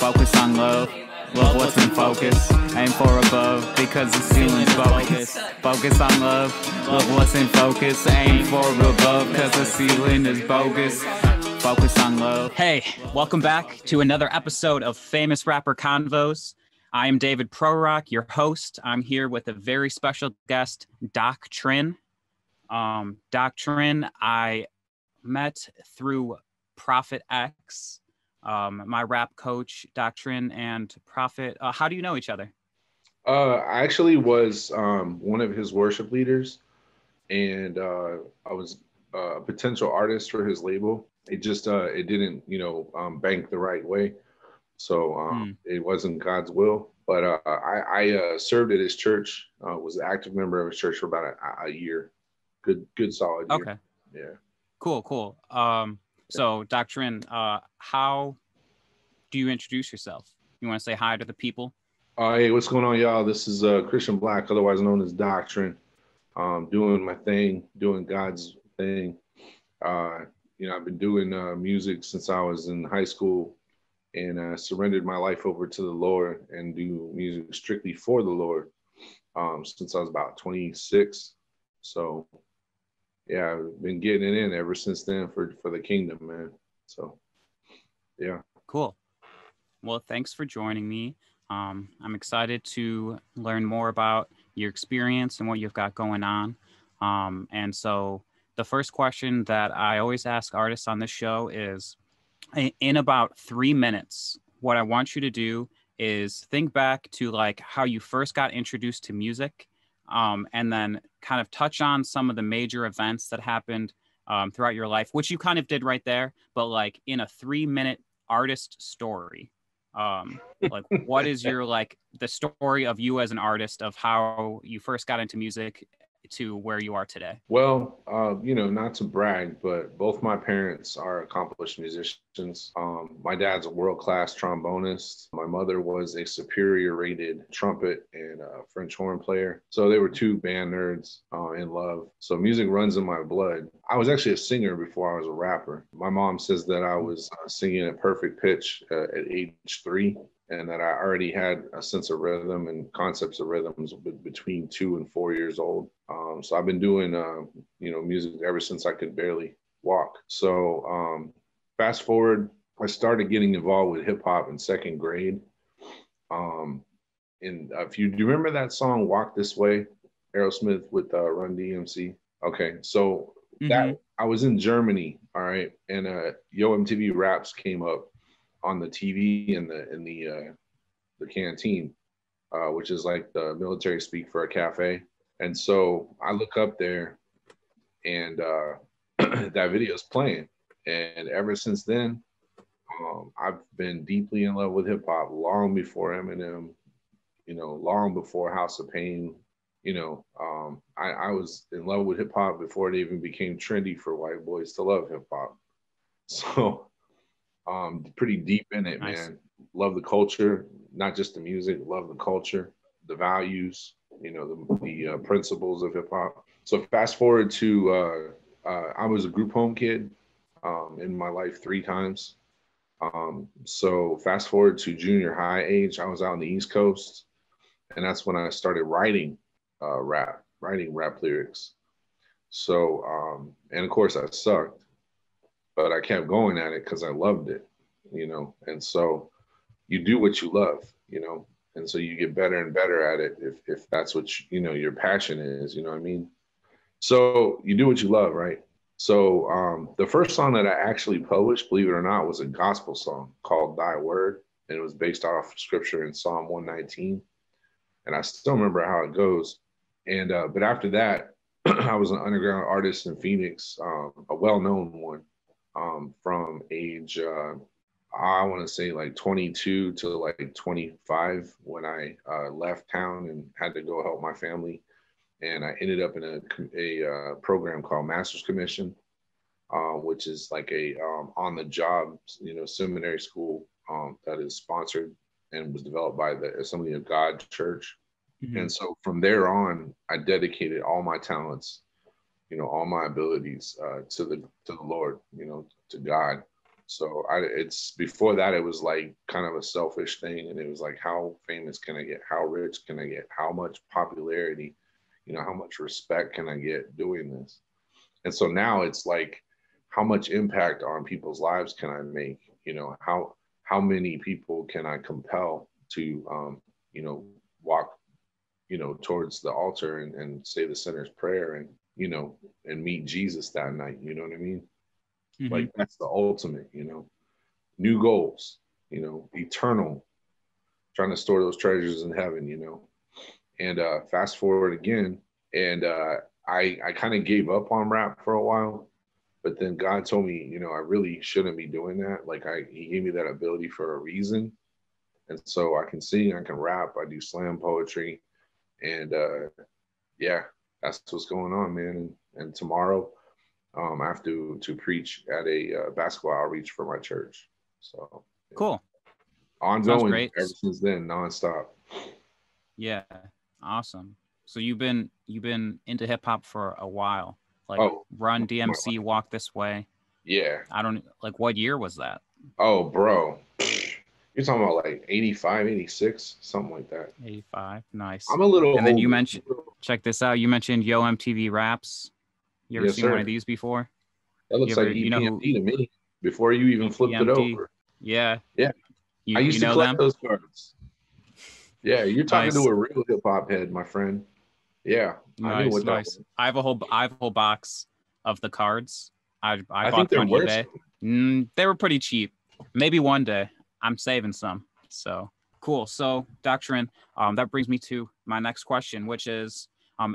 Focus on love, love what's in focus. Aim for above, because the ceiling's focus. Focus on love, love what's in focus. Aim for above, because the ceiling is bogus. Focus on love. Hey, welcome back to another episode of Famous Rapper Convos. I am David Prorok, your host. I'm here with a very special guest, DokTrin. DokTrin, I met through Prophet X, my rap coach. DokTrin and Prophet, how do you know each other? I actually was one of his worship leaders, and I was a potential artist for his label. It just it didn't, bank the right way. So it wasn't God's will, but I served at his church, was an active member of his church for about a year. Good, solid year. Okay. Yeah. Cool. So DokTrin, how do you introduce yourself? You want to say hi to the people? Hey, what's going on, y'all? This is Christian Black, otherwise known as DokTrin. Doing my thing, doing God's thing. I've been doing music since I was in high school. And I surrendered my life over to the Lord and do music strictly for the Lord since I was about 26. So, yeah, I've been getting it in ever since then for the kingdom, man. So, yeah. Cool. Well, thanks for joining me. I'm excited to learn more about your experience and what you've got going on. And so the first question that I always ask artists on this show is, in about 3 minutes, what I want you to do is think back to like how you first got introduced to music, and then kind of touch on some of the major events that happened throughout your life, which you kind of did right there, but like in a 3-minute artist story, like what is your, like the story of you as an artist of how you first got into music to where you are today? Well, not to brag, but both my parents are accomplished musicians. My dad's a world-class trombonist. My mother was a superior-rated trumpet and French horn player. So they were two band nerds in love. So music runs in my blood. I was actually a singer before I was a rapper. My mom says that I was singing at perfect pitch at age 3. And that I already had a sense of rhythm and concepts of rhythms between 2 and 4 years old. So I've been doing, music ever since I could barely walk. So fast forward, I started getting involved with hip hop in 2nd grade. And if you do you remember that song, Walk This Way, Aerosmith with Run DMC? Okay, so that I was in Germany, all right, and Yo! MTV Raps came up on the TV in the canteen, which is like the military speak for a cafe. And so I look up there and that video is playing. And ever since then, I've been deeply in love with hip hop long before Eminem, long before House of Pain. I was in love with hip hop before it even became trendy for white boys to love hip hop. So pretty deep in it, nice. Man. Love the culture, not just the music, love the culture, the values, the principles of hip hop. So fast forward to, I was a group home kid in my life 3 times. So fast forward to junior high age, I was out on the East Coast, and that's when I started writing rap lyrics. So, and of course I sucked. But I kept going at it because I loved it, and so you do what you love, and so you get better and better at it if that's what, your passion is, what I mean? So you do what you love, right? So the first song that I actually published, believe it or not, was a gospel song called Thy Word, and it was based off scripture in Psalm 119, and I still remember how it goes. And but after that, I was an underground artist in Phoenix, a well-known one. From age, I want to say like 22 to like 25 when I left town and had to go help my family. And I ended up in a program called Master's Commission, which is like a on the job, seminary school that is sponsored and was developed by the Assembly of God church. Mm-hmm. And so from there on, I dedicated all my talents, all my abilities to the Lord, to God. So it's before that, it was like kind of a selfish thing. And it was like, how famous can I get? How rich can I get? How much popularity, you know, how much respect can I get doing this? And so now it's like, how much impact on people's lives can I make? You know, how many people can I compel to, you know, walk, you know, towards the altar and say the sinner's prayer and, you know, and meet Jesus that night. You know what I mean? Mm-hmm. Like that's the ultimate, you know, new goals, you know, eternal, trying to store those treasures in heaven, you know, and fast forward again. And I kind of gave up on rap for a while, but then God told me, you know, I really shouldn't be doing that. Like he gave me that ability for a reason. And so I can sing, I can rap, I do slam poetry. And yeah, that's what's going on, man. And tomorrow I have to preach at a basketball outreach for my church. So yeah. Cool. Ongoing ever since then, nonstop. Yeah, awesome. So you've been into hip hop for a while, like Run DMC, Walk This Way. Yeah. I don't like what year was that? Oh, bro. You're talking about like 85, 86, something like that. 85, nice. I'm a little. And then you mentioned, check this out. You mentioned Yo! MTV Raps. You ever seen one of these before? That looks like EPMD to me. Before you even flipped it over. Yeah. Yeah. I used to collect those cards. Yeah, you're talking to a real hip hop head, my friend. Yeah. Nice. I have a whole box of the cards. I bought them one day. They were pretty cheap. Maybe one day. I'm saving some. So cool. So DokTrin, that brings me to my next question, which is,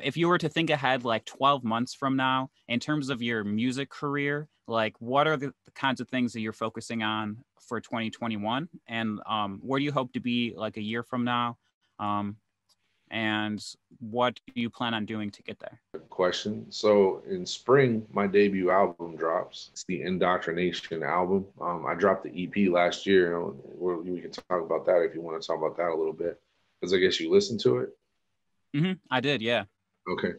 if you were to think ahead like 12 months from now, in terms of your music career, like what are the kinds of things that you're focusing on for 2021? And where do you hope to be like a year from now? And what do you plan on doing to get there? Good question. So in spring, my debut album drops. It's the Indoctrination album. I dropped the EP last year. We can talk about that if you want to talk about that a little bit, because I guess you listened to it. Mm-hmm. I did, yeah. Okay.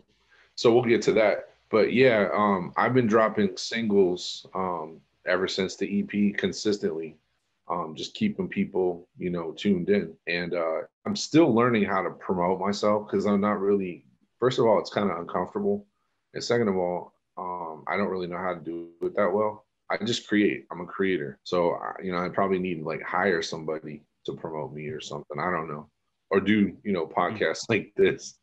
So we'll get to that. But yeah, I've been dropping singles ever since the EP consistently. Just keeping people, you know, tuned in. And I'm still learning how to promote myself because I'm not really, first of all, it's kind of uncomfortable. And second of all, I don't really know how to do it that well. I just create. I'm a creator. So, you know, I probably need to like hire somebody to promote me or something. I don't know. Or do, you know, podcasts like this.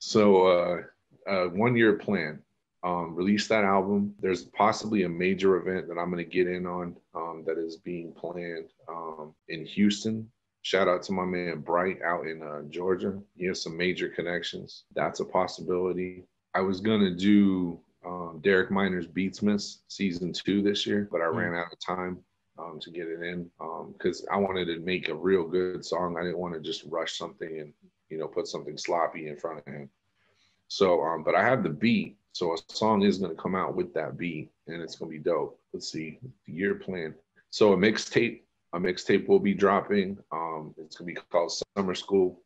So 1 year plan. Release that album. There's possibly a major event that I'm going to get in on that is being planned in Houston. Shout out to my man Bright out in Georgia. He has some major connections. That's a possibility. I was going to do Derek Miner's Beatsmiths season 2 this year, but I ran out of time to get it in because I wanted to make a real good song. I didn't want to just rush something and, you know, put something sloppy in front of him. So, but I have the beat. So a song is going to come out with that beat, and it's going to be dope. Let's see, the year plan. So a mixtape will be dropping. It's going to be called Summer School.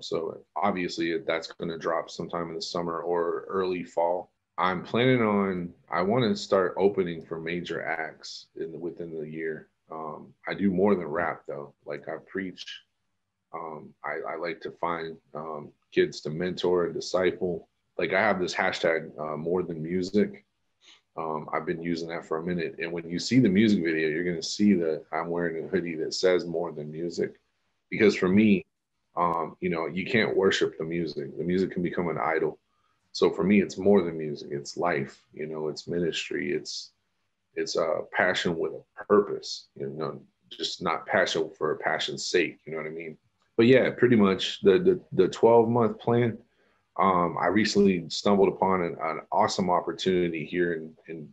So obviously that's going to drop sometime in the summer or early fall. I'm planning on, I want to start opening for major acts within the year. I do more than rap though. Like I preach. I like to find kids to mentor and disciple. Like I have this hashtag more than music. I've been using that for a minute. And when you see the music video, you're going to see that I'm wearing a hoodie that says more than music. Because for me, you know, you can't worship the music. The music can become an idol. So for me, it's more than music. It's life, you know, it's ministry. It's a passion with a purpose, you know, just not passion for passion's sake. You know what I mean? But yeah, pretty much the 12-month plan. I recently stumbled upon an awesome opportunity here in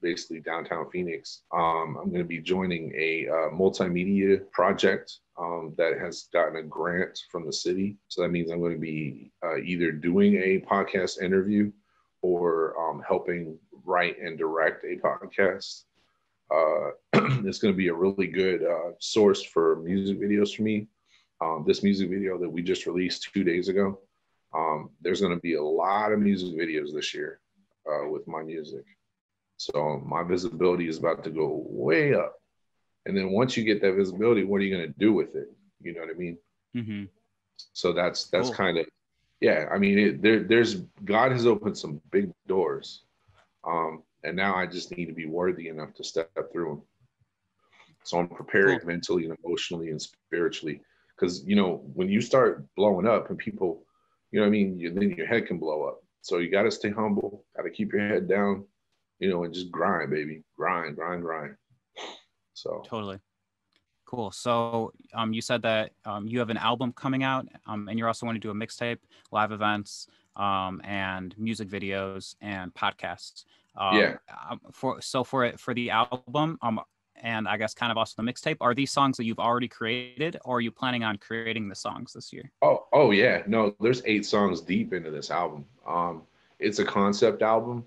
basically downtown Phoenix. I'm going to be joining a multimedia project that has gotten a grant from the city. So that means I'm going to be either doing a podcast interview or helping write and direct a podcast. It's going to be a really good source for music videos for me. This music video that we just released 2 days ago. There's going to be a lot of music videos this year with my music. So my visibility is about to go way up. And then once you get that visibility, what are you going to do with it? You know what I mean? Mm-hmm. So that's cool. Kind of, yeah. I mean, God has opened some big doors. And now I just need to be worthy enough to step through them. So I'm preparing mentally and emotionally and spiritually. Because, you know, when you start blowing up and people, you know what I mean? Then your head can blow up. So you got to stay humble, got to keep your head down, you know, and just grind, baby. Grind. So totally. Cool. So you said that you have an album coming out and you're also going to do a mixtape, live events, and music videos and podcasts. For the album and I guess kind of also the mixtape, are these songs that you've already created or are you planning on creating the songs this year? Oh yeah. No, there's 8 songs deep into this album. It's a concept album.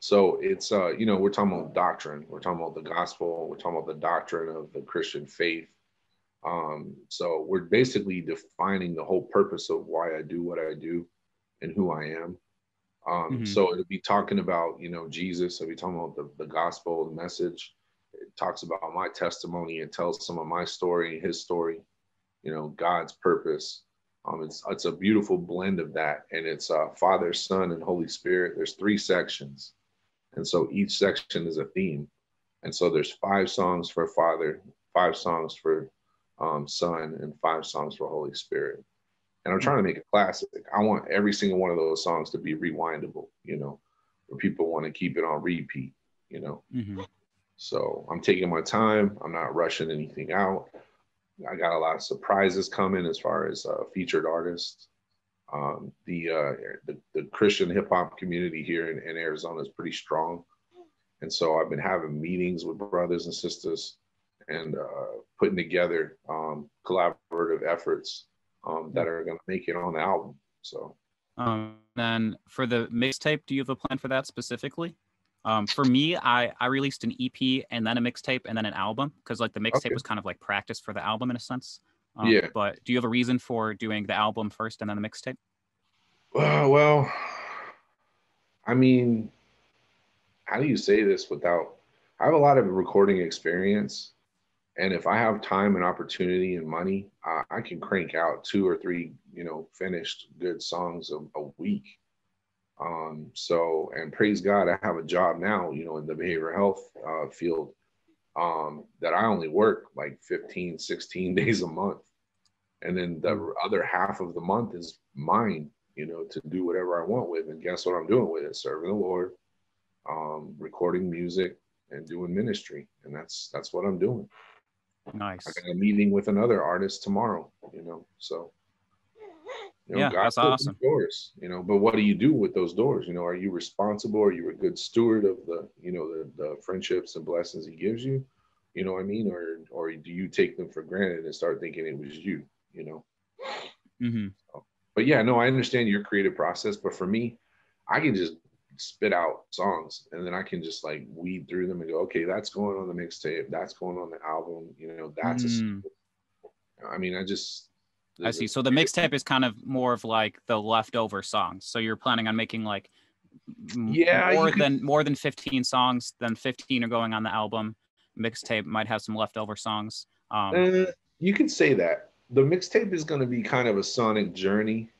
So it's, you know, we're talking about doctrine. We're talking about the gospel. We're talking about the doctrine of the Christian faith. So we're basically defining the whole purpose of why I do what I do and who I am. So it'll be talking about, you know, Jesus. It'll be talking about the gospel, the message. It talks about my testimony. It tells some of my story, his story, you know, God's purpose. It's a beautiful blend of that. And it's Father, Son, and Holy Spirit. There's 3 sections. And so each section is a theme. And so there's 5 songs for Father, 5 songs for Son, and 5 songs for Holy Spirit. And I'm trying to make it classic. I want every single one of those songs to be rewindable, you know, where people want to keep it on repeat, you know. Mm-hmm. So I'm taking my time. I'm not rushing anything out. I got a lot of surprises coming as far as featured artists. The Christian hip hop community here in Arizona is pretty strong. And so I've been having meetings with brothers and sisters and putting together collaborative efforts that are going to make it on the album. So then for the mixtape, do you have a plan for that specifically? For me, I released an EP and then a mixtape and then an album because like the mixtape was kind of like practice for the album in a sense. But do you have a reason for doing the album first and then the mixtape? Well, I mean, how do you say this without, I have a lot of recording experience. And if I have time and opportunity and money, I can crank out 2 or 3, you know, finished good songs a week. So, and praise God, I have a job now, you know, in the behavioral health field that I only work like 15, 16 days a month. And then the other half of the month is mine, you know, to do whatever I want with. And guess what I'm doing with it? Serving the Lord, recording music and doing ministry. And that's what I'm doing. Nice. I got a meeting with another artist tomorrow, you know, so. You know, God, that's awesome. Doors, you know, but what do you do with those doors? You know, are you responsible? Are you a good steward of the, you know, the friendships and blessings he gives you? You know what I mean? Or do you take them for granted and start thinking it was you, you know? Mm-hmm. So, but yeah, no, I understand your creative process. But for me, I can just spit out songs and then I can just like weed through them and go, okay, that's going on the mixtape. That's going on the album. You know, that's I see. So the mixtape is kind of more of like the leftover songs. So you're planning on making like more than 15 songs, then 15 are going on the album. Mixtape might have some leftover songs. You can say that. The mixtape is going to be kind of a sonic journey.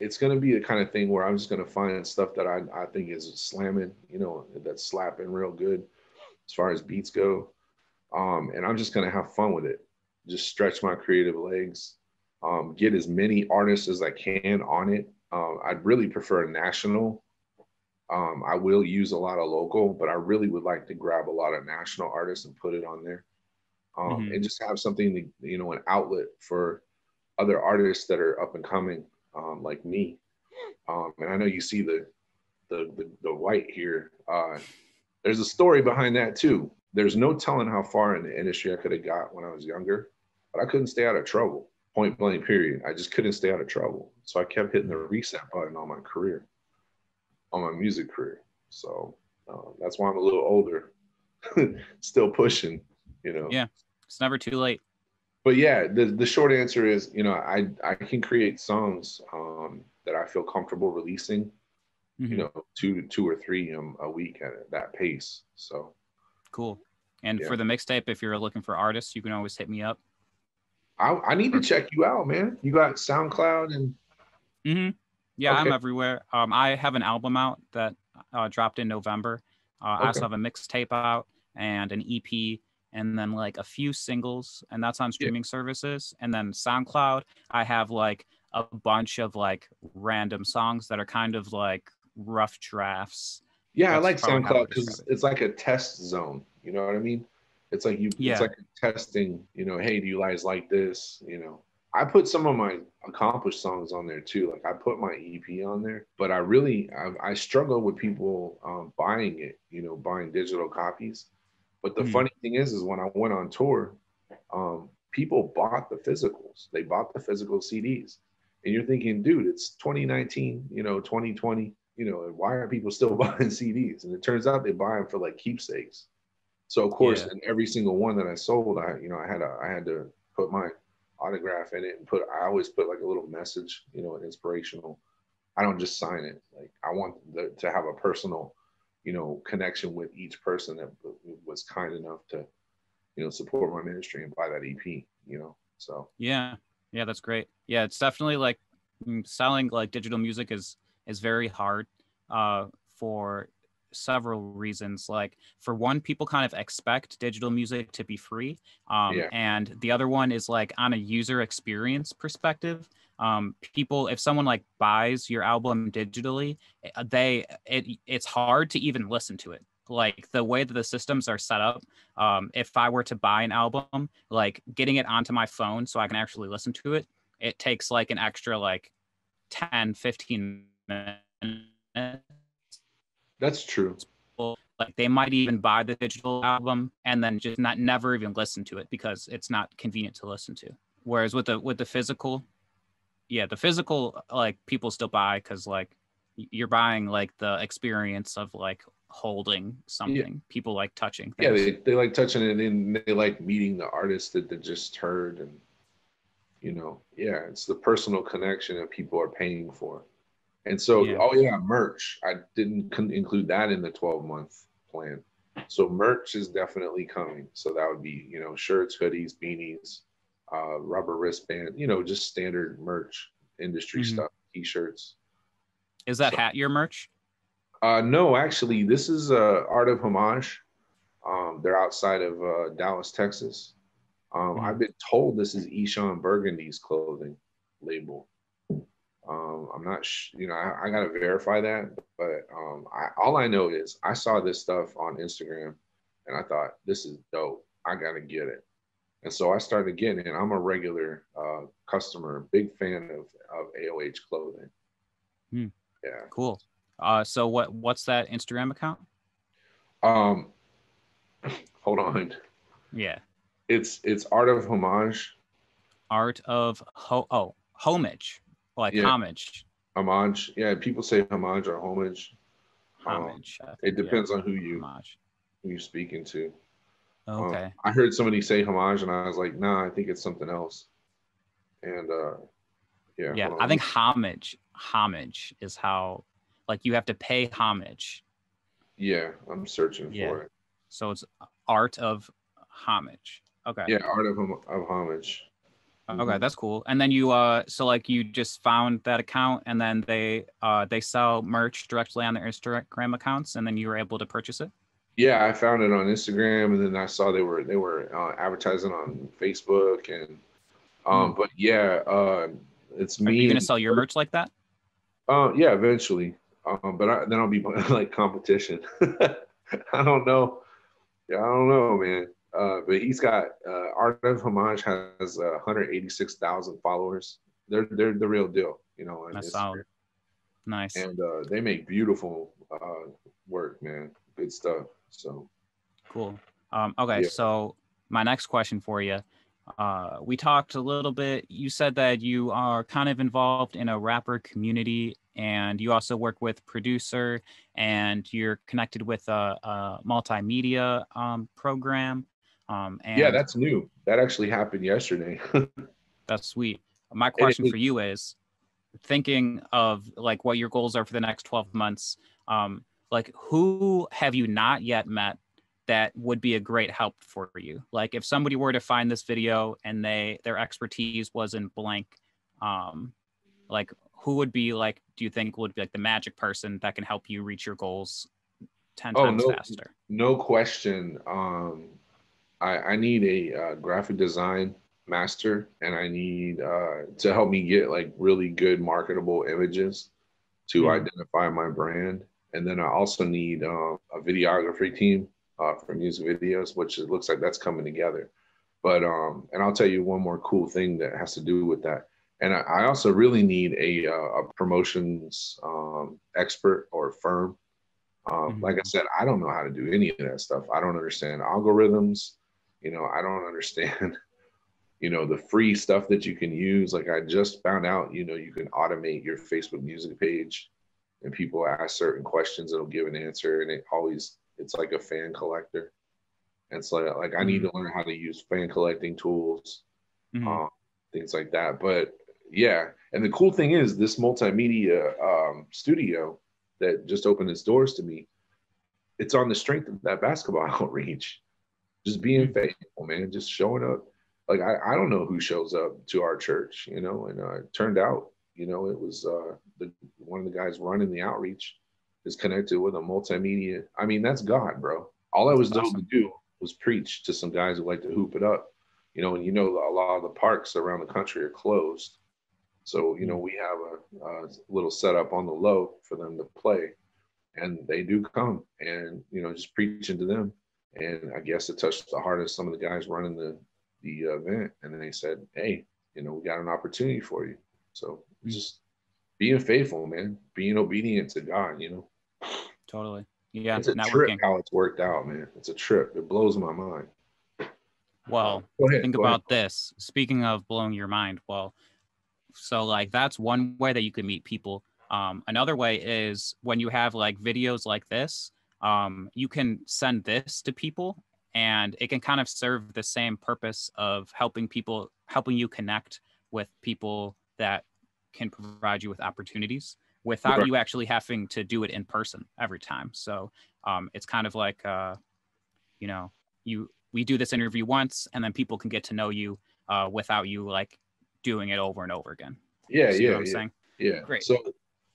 It's going to be the kind of thing where I'm just going to find stuff that I think is slamming, you know, that's slapping real good as far as beats go. And I'm just going to have fun with it. Just stretch my creative legs. Get as many artists as I can on it. I'd really prefer national. I will use a lot of local, but I really would like to grab a lot of national artists and put it on there. And just have something, to, you know, an outlet for other artists that are up and coming like me. And I know you see the white here. There's a story behind that too. There's no telling how far in the industry I could have got when I was younger, but I couldn't stay out of trouble. Point blank, period. I just couldn't stay out of trouble. So I kept hitting the reset button on my career, on my music career. So that's why I'm a little older, still pushing, you know. Yeah, it's never too late. But yeah, the short answer is, you know, I can create songs that I feel comfortable releasing. you know, two or three a week at that pace. So cool. And for the mixtape, if you're looking for artists, you can always hit me up. I need to check you out, man. You got SoundCloud and yeah, I'm everywhere. I have an album out that dropped in November. I also have a mixtape out and an EP, and then like a few singles, and that's on streaming services. And then SoundCloud, I have like a bunch of like random songs that are kind of like rough drafts. Yeah, that's I like SoundCloud because it's like a test zone. You know what I mean? It's like you, it's like testing, you know, hey, do you guys like this? You know, I put some of my accomplished songs on there too. Like I put my EP on there, but I really, I struggle with people buying it, you know, buying digital copies. But the funny thing is when I went on tour, people bought the physicals. They bought the physical CDs. And you're thinking, dude, it's 2019, you know, 2020, you know, and why are people still buying CDs? And it turns out they buy them for like keepsakes. So of course, in every single one that I sold, I had to put my autograph in it and I always put like a little message, you know, an inspirational. I don't just sign it. Like I want to have a personal, you know, connection with each person that was kind enough to, you know, support my ministry and buy that EP, you know. So yeah, that's great. Yeah, it's definitely like selling like digital music is very hard for several reasons. Like for one, people kind of expect digital music to be free, and the other one is like on a user experience perspective, people, if someone like buys your album digitally, it's hard to even listen to it. Like the way that the systems are set up, if I were to buy an album, like getting it onto my phone so I can actually listen to it, it takes like an extra like 10-15 minutes. That's true. Like they might even buy the digital album and then just never even listen to it because it's not convenient to listen to. Whereas with the physical, the physical, like people still buy because like you're buying like the experience of like holding something. Yeah. People like touching things. Yeah, they like touching it and they like meeting the artist that they just heard, and you know, it's the personal connection that people are paying for. And so, merch. I didn't include that in the 12-month plan. So merch is definitely coming. So that would be, you know, shirts, hoodies, beanies, rubber wristband, you know, just standard merch, industry stuff, T-shirts. Is that hat your merch? No, actually, this is Art of Homage. They're outside of Dallas, Texas. I've been told this is Eshawn Burgundy's clothing label. I'm not you know, I gotta verify that, but all I know is I saw this stuff on Instagram and I thought, this is dope, I gotta get it. And so I started getting it. I'm a regular customer, big fan of AOH clothing. Cool. So what's that Instagram account? Hold on. It's Art of Homage. Art of Homage. Like homage. Homage. Yeah, people say homage or homage. Homage. It depends on who you're speaking to. Okay. I heard somebody say homage and I was like, nah, I think it's something else. And yeah, I think homage. Homage is how, like, you have to pay homage. Yeah, I'm searching for it. So it's Art of Homage. Okay. Yeah, Art of Homage. Okay, that's cool. And then you so like you just found that account, and then they sell merch directly on their Instagram accounts, and then you were able to purchase it? Yeah, I found it on Instagram, and then I saw they were advertising on Facebook, and but it's me. Are you gonna sell your merch like that? Yeah, eventually. But then I'll be like competition. I don't know. Yeah, I don't know, man. But he's got Art of Homage has 186,000 followers. They're the real deal, you know. That's solid. Nice. And they make beautiful work, man. Good stuff. So cool. Okay, so my next question for you. We talked a little bit. You said that you are kind of involved in a rapper community, and you also work with producer, and you're connected with a multimedia program. And yeah, that's new. That actually happened yesterday. That's sweet. My question for you is, thinking of like what your goals are for the next 12 months, like who have you not yet met that would be a great help for you? Like if somebody were to find this video and their expertise was in blank, like who would be like, do you think would be like the magic person that can help you reach your goals 10 times faster? No question. I need a graphic design master, and I need to help me get like really good marketable images to identify my brand. And then I also need a videography team for music videos, which it looks like that's coming together. But and I'll tell you one more cool thing that has to do with that. And I also really need a promotions expert or firm. Like I said, I don't know how to do any of that stuff. I don't understand algorithms. You know, I don't understand, you know, the free stuff that you can use. Like I just found out, you know, you can automate your Facebook music page, and people ask certain questions, it'll give an answer, and it's like a fan collector. And so like I need to learn how to use fan collecting tools, things like that. But yeah, and the cool thing is this multimedia studio that just opened its doors to me, it's on the strength of that basketball outreach. Just being faithful, man, just showing up. Like, I don't know who shows up to our church, you know, and it turned out, you know, it was one of the guys running the outreach is connected with a multimedia. I mean, that's God, bro. All I was told to do was preach to some guys who like to hoop it up, you know, and you know, a lot of the parks around the country are closed. So, you know, we have a little setup on the low for them to play, and they do come and, you know, just preaching to them. And I guess it touched the heart of some of the guys running the event. And then they said, hey, you know, we got an opportunity for you. So just being faithful, man, being obedient to God, you know? Totally. Yeah. It's a trip how it's worked out, man. It's a trip. It blows my mind. Well, think about this. Speaking of blowing your mind, well, so like that's one way that you can meet people. Another way is when you have like videos like this, you can send this to people, and it can kind of serve the same purpose of helping people, helping you connect with people that can provide you with opportunities without you actually having to do it in person every time. So it's kind of like, you know, we do this interview once, and then people can get to know you without you like doing it over and over again. Yeah, yeah, what I'm saying? Yeah. Great. So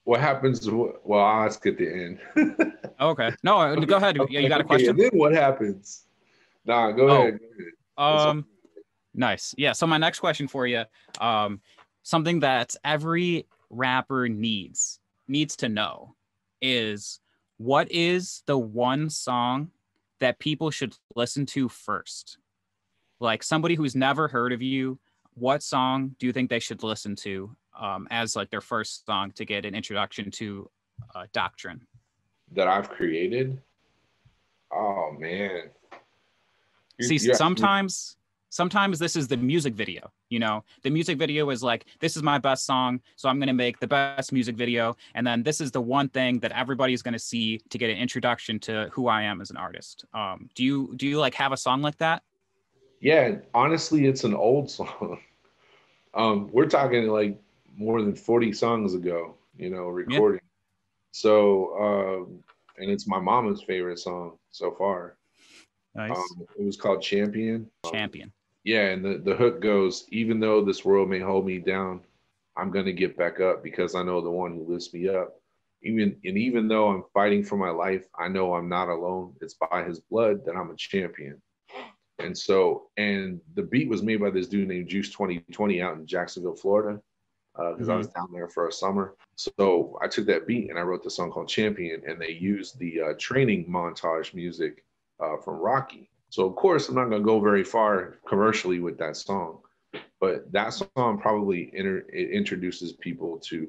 what happens? Well, I'll ask at the end. Okay. No, go ahead. Okay. You got a question? Okay. Then what happens? Nah, go ahead. Nice. Yeah. So my next question for you, something that every rapper needs to know is, what is the one song that people should listen to first? Like somebody who's never heard of you, what song do you think they should listen to as like their first song to get an introduction to DokTrin? That I've created? Oh, man. Sometimes this is the music video, you know? The music video is like, this is my best song, so I'm gonna make the best music video. And then this is the one thing that everybody's gonna see to get an introduction to who I am as an artist. Do you like have a song like that? Yeah, honestly, it's an old song. We're talking like more than 40 songs ago, you know, recording. Yeah. So, and it's my mama's favorite song so far. Nice. It was called Champion. Yeah, and the hook goes, even though this world may hold me down, I'm going to get back up because I know the one who lifts me up. Even though I'm fighting for my life, I know I'm not alone. It's by his blood that I'm a champion. And so, and the beat was made by this dude named Juice 2020 out in Jacksonville, Florida, because I was down there for a summer. So I took that beat and I wrote the song called Champion, and they used the training montage music from Rocky. So of course, I'm not going to go very far commercially with that song, but that song probably introduces people to,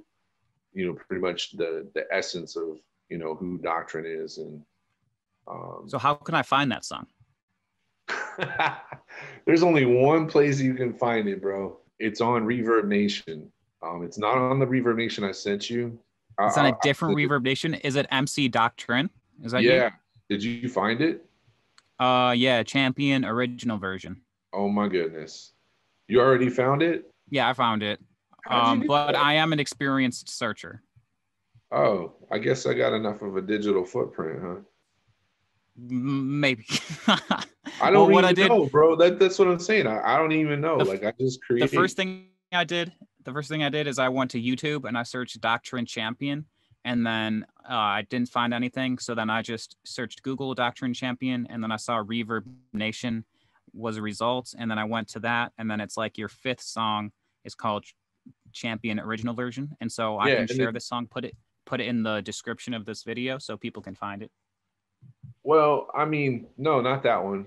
you know, pretty much the essence of, you know, who DokTrin is. And so how can I find that song? There's only one place you can find it, bro. It's on ReverbNation. It's not on the ReverbNation I sent you. It's on a different ReverbNation. Is it MC DokTrin? Is that you? Did you find it? Yeah, Champion original version. Oh my goodness, you already found it? Yeah, I found it. But I am an experienced searcher. Oh, I guess I got enough of a digital footprint, huh? Maybe. I don't know, bro. That's what I'm saying. I don't even know. Like, I just created. The first thing I did is I went to YouTube and I searched DokTrin Champion, and then I didn't find anything. So then I just searched Google DokTrin Champion, and then I saw ReverbNation was a result, and then I went to that, and then it's like your fifth song is called Champion Original Version, and so I can share this song. Put it in the description of this video so people can find it. Well, I mean, no, not that one,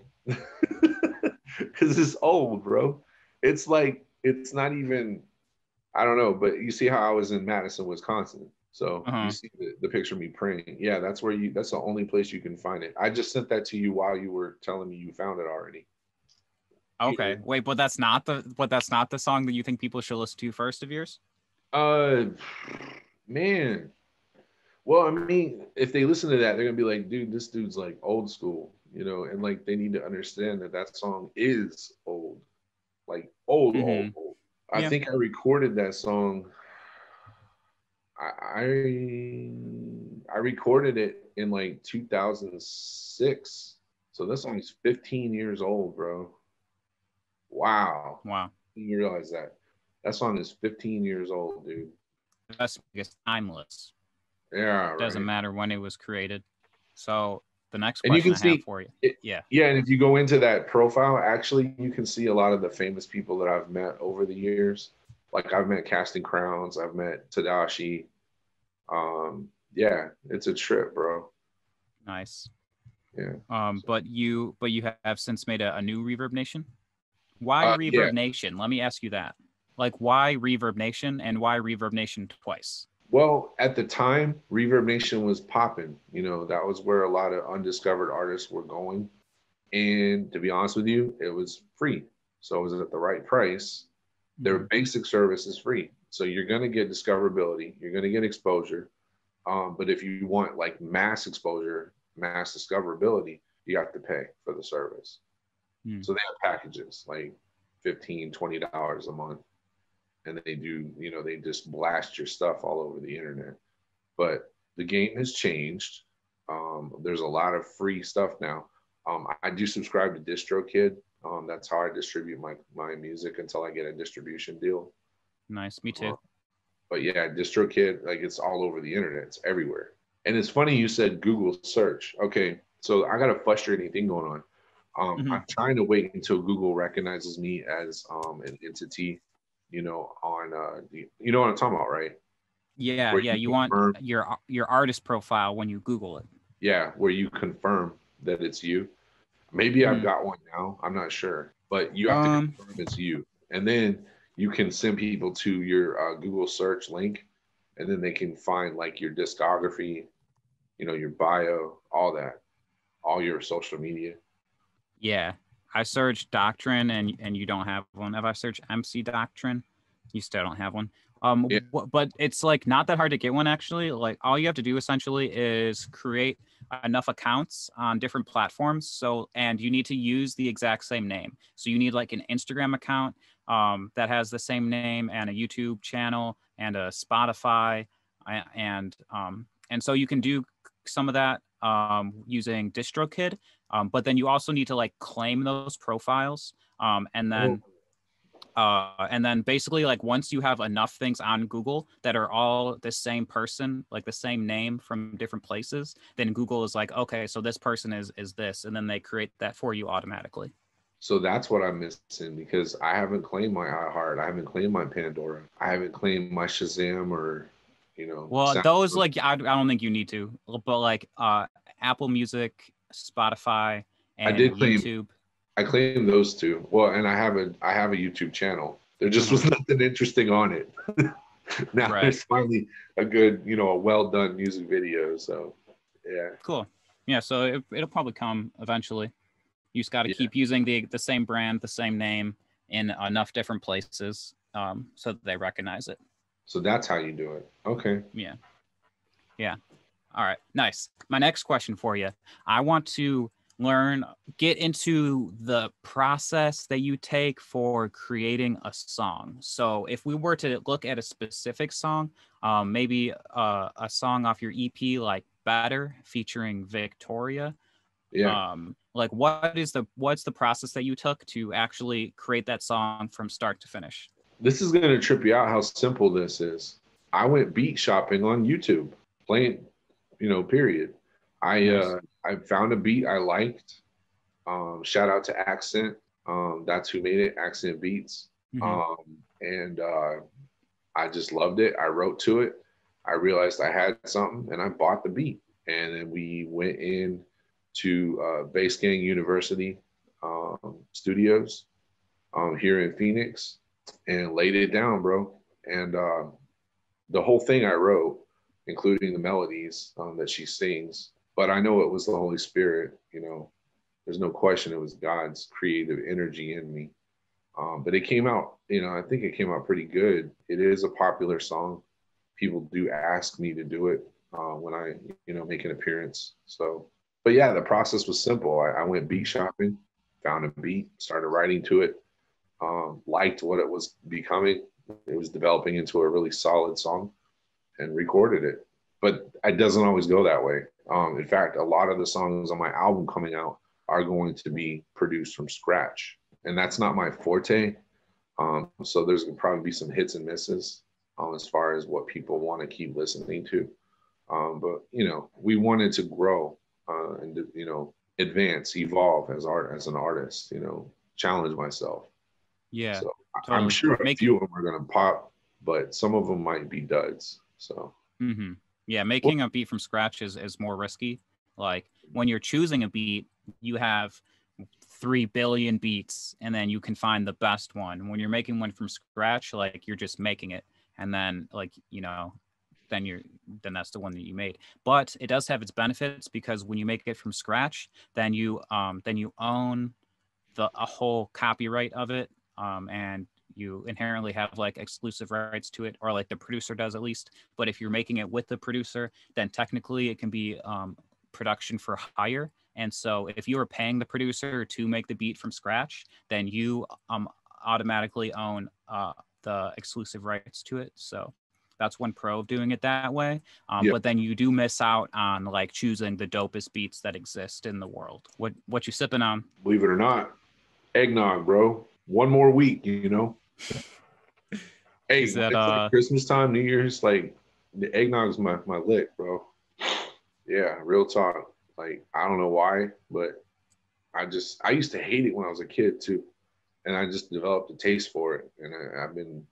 because it's old, bro. It's like, it's not even. I don't know, but you see how I was in Madison, Wisconsin. So you see the picture of me praying. Yeah, that's where you. That's the only place you can find it. I just sent that to you while you were telling me you found it already. Okay, wait, but that's not the song that you think people should listen to first of yours? Man. Well, I mean, if they listen to that, they're gonna be like, dude, this dude's like old school, you know, and like they need to understand that song is old, like old, old, old. I think I recorded that song. I recorded it in like 2006. So this song's 15 years old, bro. Wow. You realize that? That song is 15 years old, dude. That's because timeless. Yeah, right. Doesn't matter when it was created. So the next question I have for you. Yeah, and if you go into that profile, actually, you can see a lot of the famous people that I've met over the years. Like I've met Casting Crowns, I've met Tadashi. Yeah, it's a trip, bro. Nice. Yeah. But you have since made a new ReverbNation. Why ReverbNation? Let me ask you that. Like, why ReverbNation and why ReverbNation twice? Well, at the time, ReverbNation was popping. You know, that was where a lot of undiscovered artists were going. And to be honest with you, it was free. So it was at the right price. Their basic service is free. So you're going to get discoverability. You're going to get exposure. But if you want like mass exposure, mass discoverability, you have to pay for the service. So they have packages like $15, $20 a month. And they do, you know, they just blast your stuff all over the internet. But the game has changed. There's a lot of free stuff now. I do subscribe to DistroKid. That's how I distribute my music until I get a distribution deal. Nice, me too. But yeah, DistroKid, like it's all over the internet. It's everywhere. And it's funny you said Google search. Okay, so I got a frustrating thing going on. I'm trying to wait until Google recognizes me as an entity. You know, on you know what I'm talking about, right? Yeah, where you want your artist profile when you Google it. Yeah, where you confirm that it's you. Maybe I've got one now. I'm not sure, but you have to confirm it's you, and then you can send people to your Google search link, and then they can find like your discography, you know, your bio, all that, all your social media. Yeah. I searched DokTrin and you don't have one. If I search MC DokTrin, you still don't have one. But it's like not that hard to get one actually. Like all you have to do essentially is create enough accounts on different platforms. So, and you need to use the exact same name. So you need like an Instagram account that has the same name and a YouTube channel and a Spotify. And so you can do some of that using DistroKid. But then you also need to like claim those profiles. And then basically like once you have enough things on Google that are all the same person, like the same name from different places, then Google is like, okay, so this person is this. And then they create that for you automatically. So that's what I'm missing because I haven't claimed my iHeart. I haven't claimed my Pandora. I haven't claimed my Shazam or, you know. Well, those like, I don't think you need to, but like Apple Music, Spotify, and YouTube. I claim those two. Well, and I have a YouTube channel. There just was nothing interesting on it. Now there's finally a good, you know, a well done music video. So yeah. Cool. Yeah. So it'll probably come eventually. You just got to keep using the same brand, the same name in enough different places so that they recognize it. So that's how you do it. Okay. Yeah. Yeah. All right, nice. My next question for you. I want to learn, get into the process that you take for creating a song. So if we were to look at a specific song, maybe a song off your EP like Better featuring Victoria. Yeah. Like what's the process that you took to actually create that song from start to finish? This is going to trip you out how simple this is. I went beat shopping on YouTube, playing, you know, period. I found a beat I liked. Shout out to Accent. That's who made it, Accent Beats. Mm-hmm. I just loved it. I wrote to it. I realized I had something, and I bought the beat. And then we went in to Bass Gang University Studios here in Phoenix and laid it down, bro. And the whole thing I wrote, including the melodies that she sings. But I know it was the Holy Spirit, you know. There's no question it was God's creative energy in me. But it came out, you know, I think it came out pretty good. It is a popular song. People do ask me to do it when I, you know, make an appearance. So, but yeah, the process was simple. I went beat shopping, found a beat, started writing to it, liked what it was becoming. It was developing into a really solid song and recorded it. But it doesn't always go that way. In fact, a lot of the songs on my album coming out are going to be produced from scratch. And that's not my forte. So there's going to probably be some hits and misses as far as what people want to keep listening to. But, you know, we wanted to grow and, you know, advance, evolve as an artist, you know, challenge myself. Yeah. So totally. I'm sure a few of them are going to pop, but some of them might be duds. So. Mm-hmm. Yeah, making a beat from scratch is more risky. Like when you're choosing a beat, you have 3 billion beats and then you can find the best one. When you're making one from scratch, like you're just making it. And then like, you know, then that's the one that you made. But it does have its benefits because when you make it from scratch, then you own a whole copyright of it. And you inherently have like exclusive rights to it, or like the producer does at least. But if you're making it with the producer, then technically it can be production for hire. And so if you are paying the producer to make the beat from scratch, then you automatically own the exclusive rights to it. So that's one pro of doing it that way. Yep. But then you do miss out on like choosing the dopest beats that exist in the world. What you sipping on? Believe it or not, eggnog, bro. One more week, you know. Hey, that, it's like Christmas time, New Year's, like the eggnog's my lick, bro. Yeah, real talk. Like, I don't know why, but I used to hate it when I was a kid too. And I just developed a taste for it. And I've been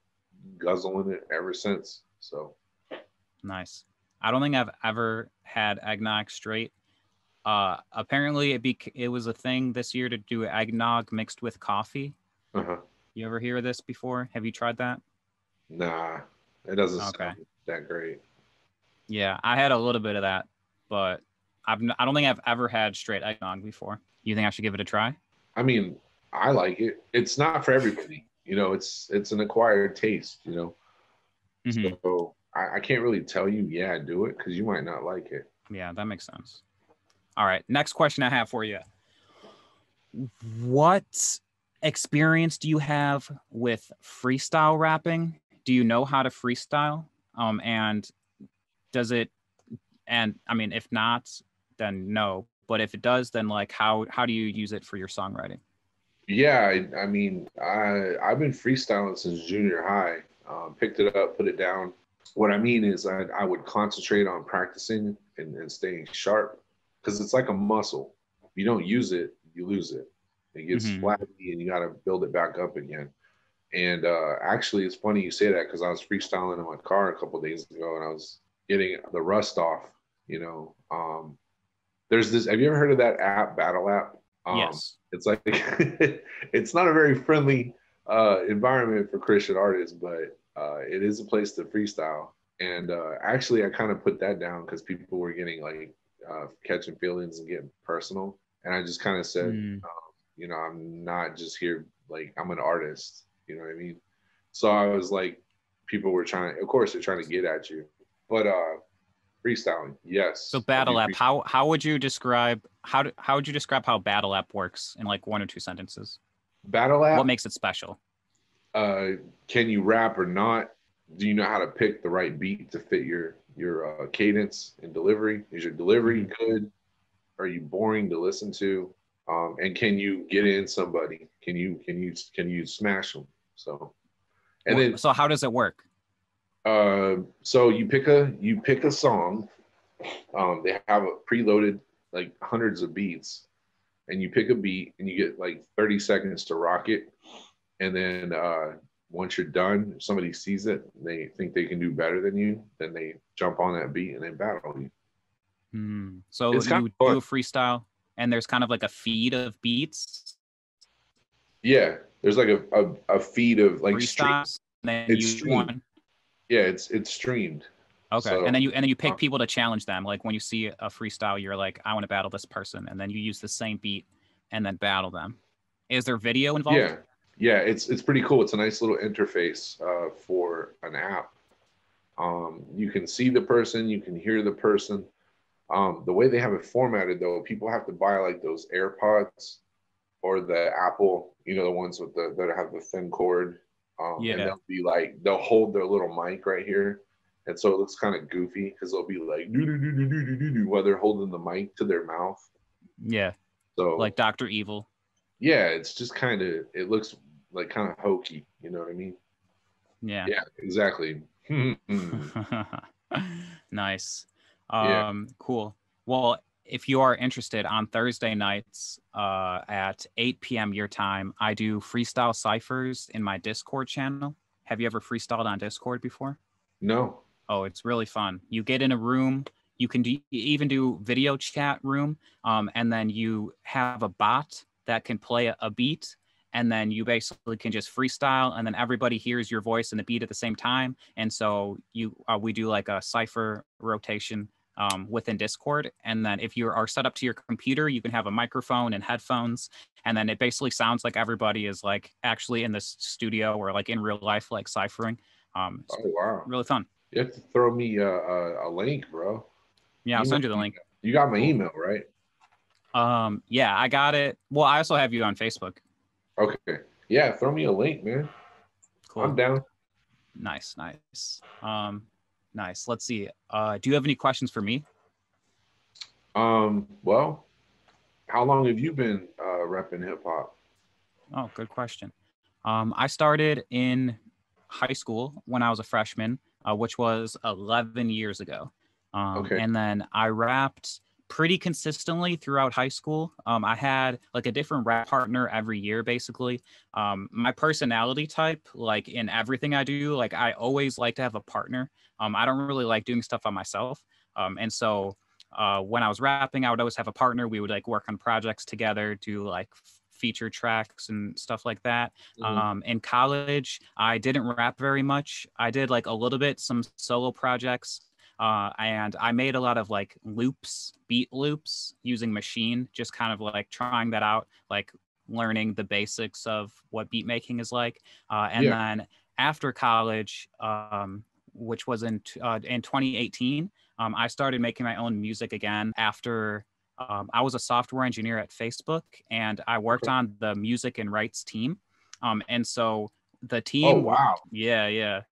guzzling it ever since. So nice. I don't think I've ever had eggnog straight. Apparently it was a thing this year to do eggnog mixed with coffee. Uh-huh. You ever hear of this before? Have you tried that? Nah, it doesn't sound that great. Yeah, I had a little bit of that, but I don't think I've ever had straight eggnog before. You think I should give it a try? I mean, I like it. It's not for everybody. You know, it's an acquired taste, you know. Mm-hmm. So I can't really tell you, yeah, do it, because you might not like it. Yeah, that makes sense. All right, next question I have for you. What experience do you have with freestyle rapping? Do you know how to freestyle? And I mean, if not, then no. But if it does, then like how do you use it for your songwriting? Yeah, I mean, I've been freestyling since junior high. Picked it up, put it down. What I mean is I would concentrate on practicing and staying sharp, because it's like a muscle. If you don't use it, you lose it. It gets flabby and you got to build it back up again. And actually, it's funny you say that, because I was freestyling in my car a couple of days ago and I was getting the rust off, you know. There's this, have you ever heard of that app, Battle app? Yes. It's like, it's not a very friendly environment for Christian artists, but it is a place to freestyle. And actually, I kind of put that down because people were getting like catching feelings and getting personal. And I just kind of said, you know, I'm not just here, like, I'm an artist, you know what I mean? So I was like, people were trying to get at you. But Freestyling, yes. So battle app, how would you describe how battle app works in like one or two sentences? Battle app, what makes it special? Can you rap or not? Do you know how to pick the right beat to fit your cadence and delivery? Is your delivery good? Are you boring to listen to? And can you get in somebody? Can you smash them? So, and then so how does it work? So you pick a song. They have a preloaded like hundreds of beats, and you pick a beat and you get like 30 seconds to rock it. And then once you're done, if somebody sees it, they think they can do better than you, then they jump on that beat and they battle you. So it's you do a freestyle, and there's kind of like a feed of beats. Yeah, there's like a feed of like freestyles, and then you stream one. Yeah, it's streamed. Okay, so, and then you pick people to challenge them. Like when you see a freestyle, you're like, I want to battle this person, and then you use the same beat and then battle them. Is there video involved? Yeah, it's pretty cool. It's a nice little interface for an app. You can see the person, you can hear the person. The way they have it formatted though, people have to buy like those AirPods or the Apple, you know, the ones with that have the thin cord. And they'll hold their little mic right here. And so it looks kind of goofy because they'll be like, do-do-do-do-do-do-do while they're holding the mic to their mouth. Yeah. So like Dr. Evil. Yeah. It's just kind of, it looks like kind of hokey. You know what I mean? Yeah. Yeah, exactly. Nice. Cool. Well, if you are interested, on Thursday nights at 8 p.m. your time, I do freestyle ciphers in my Discord channel. Have you ever freestyled on Discord before? No. Oh, it's really fun. You get in a room. You can even do video chat room, and then you have a bot that can play a beat, and then you basically can just freestyle, and then everybody hears your voice and the beat at the same time. And so we do like a cipher rotation within Discord. And then if you are set up to your computer, you can have a microphone and headphones. And then it basically sounds like everybody is like actually in the studio or like in real life, like ciphering. Wow. Really fun. You have to throw me a link, bro. Yeah, I'll send you the link. You got my email, right? Yeah, I got it. Well, I also have you on Facebook. Okay. Yeah, throw me a link, man. Cool. I'm down. Nice. Nice. Let's see. Do you have any questions for me? Well, how long have you been repping hip hop? Oh, good question. I started in high school when I was a freshman, which was 11 years ago. Okay. And then I rapped pretty consistently throughout high school. I had like a different rap partner every year, basically. My personality type, like in everything I do, like I always like to have a partner. I don't really like doing stuff on myself. And so when I was rapping, I would always have a partner. We would like work on projects together, do like feature tracks and stuff like that. In college, I didn't rap very much. I did like a little bit, some solo projects. And I made a lot of like loops, beat loops using Machine, just kind of like trying that out, like learning the basics of what beat making is like. Then after college, which was in 2018, I started making my own music again after I was a software engineer at Facebook, and I worked on the music and rights team. And so the team. Oh, wow. Yeah.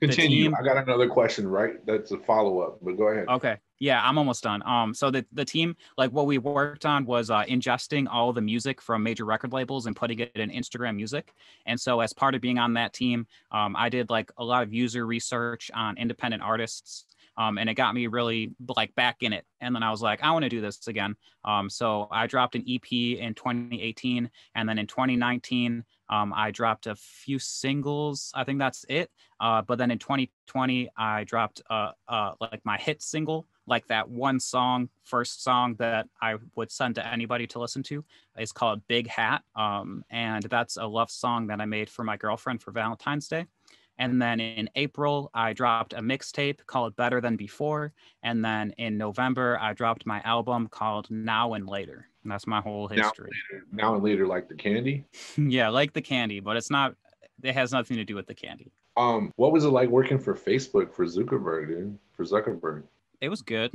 Continue. I got another question, right? That's a follow-up, but go ahead. Okay. Yeah, I'm almost done. So the team, like what we worked on was ingesting all the music from major record labels and putting it in Instagram Music. And so as part of being on that team, I did like a lot of user research on independent artists. And it got me really like back in it. And then I was like, I want to do this again. So I dropped an EP in 2018. And then in 2019, I dropped a few singles. I think that's it. But then in 2020, I dropped like my hit single, like that one song, first song that I would send to anybody to listen to. It's called Big Hat. And that's a love song that I made for my girlfriend for Valentine's Day. And then in April, I dropped a mixtape called Better Than Before. And then in November, I dropped my album called Now and Later. And that's my whole history. Now and later, like the candy? Yeah, like the candy, but it's not, it has nothing to do with the candy. What was it like working for Facebook for Zuckerberg, dude? it was good.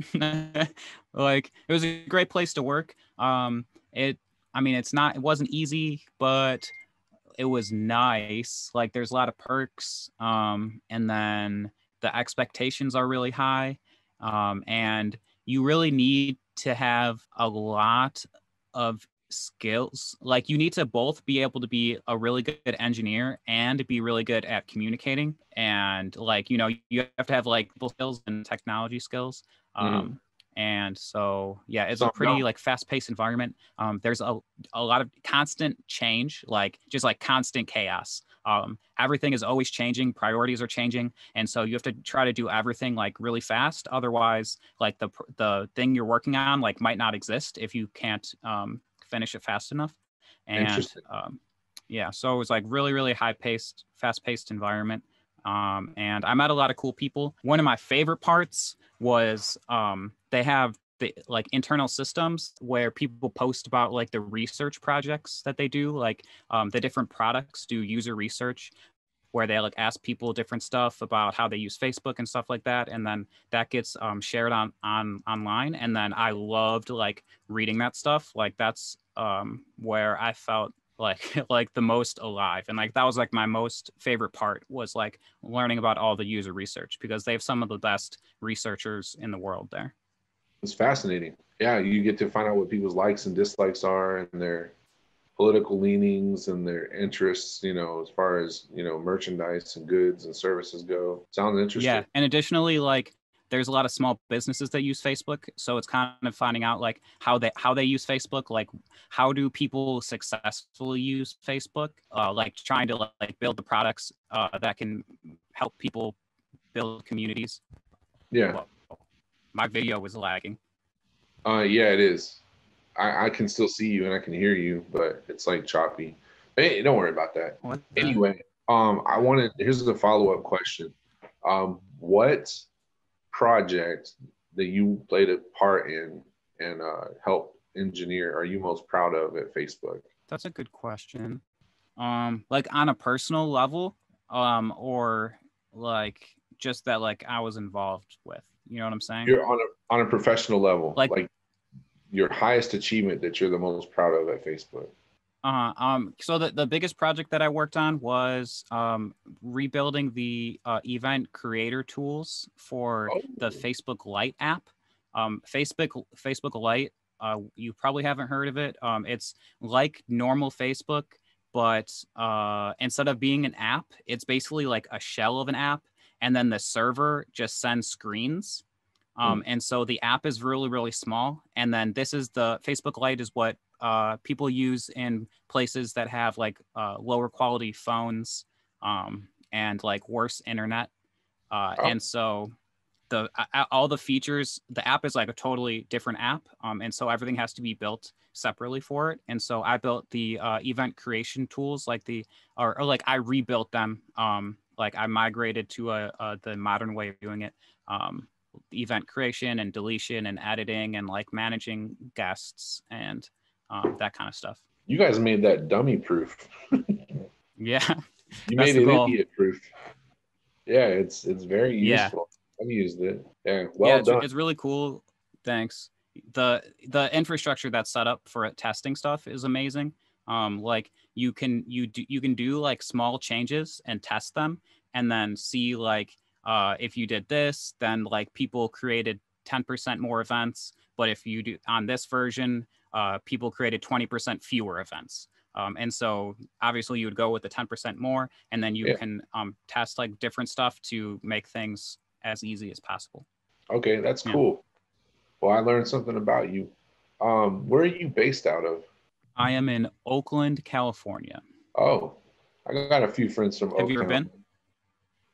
Like, it was a great place to work. It wasn't easy, but it was nice. Like, there's a lot of perks. And then the expectations are really high. And you really need to have a lot of skills. Like, you need to both be able to be a really good engineer and be really good at communicating. And, like, you know, you have to have, like, people skills and technology skills. And so, yeah, it's a pretty like fast-paced environment. There's a lot of constant change, like just like constant chaos. Everything is always changing. Priorities are changing. And so you have to try to do everything like really fast. Otherwise, like the thing you're working on like might not exist if you can't finish it fast enough. And yeah, so it was like really, really high-paced, fast-paced environment. And I met a lot of cool people. One of my favorite parts was they have the like internal systems where people post about like the research projects that they do, like the different products do user research where they like ask people different stuff about how they use Facebook and stuff like that. And then that gets shared on online. And then I loved like reading that stuff. Like that's where I felt like the most alive. And like, that was like my most favorite part was like learning about all the user research, because they have some of the best researchers in the world there. It's fascinating. Yeah. You get to find out what people's likes and dislikes are and their political leanings and their interests, you know, as far as, you know, merchandise and goods and services go. Sounds interesting. Yeah. And additionally, like, there's a lot of small businesses that use Facebook. So it's kind of finding out like how they use Facebook, like how do people successfully use Facebook? Like trying to like build the products that can help people build communities. Yeah. Whoa. My video was lagging. Yeah, it is. I can still see you and I can hear you, but it's like choppy. Hey, don't worry about that. Anyway, here's the follow-up question. What project that you played a part in and helped engineer are you most proud of at Facebook? That's a good question. Like on a personal level, or like just that like I was involved with, you know what I'm saying? You're on a professional level, like your highest achievement that you're the most proud of at Facebook. So the biggest project that I worked on was rebuilding the event creator tools for the Facebook Lite app. Facebook Lite, you probably haven't heard of it. It's like normal Facebook, but instead of being an app, it's basically like a shell of an app. And then the server just sends screens. And so the app is really, really small. And then this is the Facebook Lite is what people use in places that have like lower quality phones and like worse internet. And so all the features, the app is like a totally different app. And so everything has to be built separately for it. And so I built the event creation tools like I rebuilt them. Like I migrated to the modern way of doing it. Event creation and deletion and editing and like managing guests and that kind of stuff. You guys made that dummy proof. Yeah. You made it idiot proof. Yeah, it's very useful. Yeah. I've used it. Yeah. Well, yeah, done. It's really cool. Thanks. The infrastructure that's set up for testing stuff is amazing. Like you can do like small changes and test them and then see like if you did this, then like people created 10% more events. But if you do on this version, people created 20% fewer events. And so obviously you would go with the 10% more, and then you can test like different stuff to make things as easy as possible. Okay, that's cool. Well, I learned something about you. Where are you based out of? I am in Oakland, California. Oh, I got a few friends from Oakland. Have you ever been?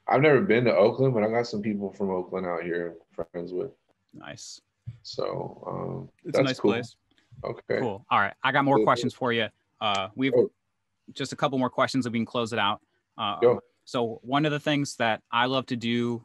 I've never been to Oakland, but I got some people from Oakland out here I'm friends with. Nice. So it's that's a nice cool place. Okay. Cool. All right. I got more questions for you. We've just a couple more questions and we can close it out. So one of the things that I love to do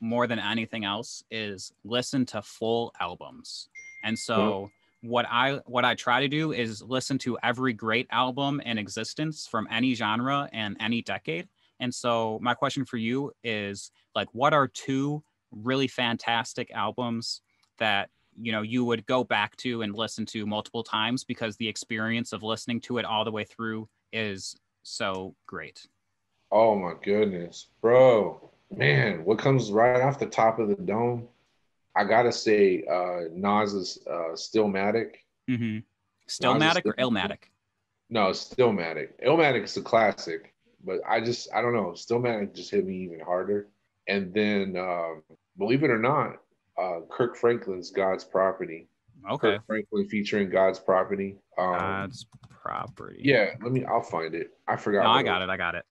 more than anything else is listen to full albums. And so what I try to do is listen to every great album in existence from any genre and any decade. And so my question for you is like, what are two really fantastic albums that, you know, you would go back to and listen to multiple times because the experience of listening to it all the way through is so great. Oh my goodness, bro. Man, what comes right off the top of the dome, I gotta say, Nas's Stillmatic. Mm-hmm. Stillmatic or Illmatic? No, Stillmatic. Illmatic is a classic, but I don't know. Stillmatic just hit me even harder. And then, believe it or not, Kirk Franklin's God's Property. Okay. Kirk Franklin featuring God's Property. God's Property. Yeah, I'll find it. I forgot. No, I got it.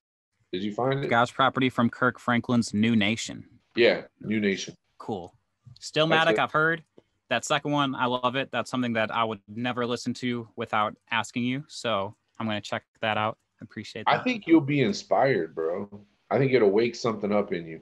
Did you find it? God's Property from Kirk Franklin's New Nation. Yeah, New Nation. Cool. Stillmatic, I've heard. That second one, I love it. That's something that I would never listen to without asking you. So I'm going to check that out. Appreciate that. I think you'll be inspired, bro. I think it'll wake something up in you.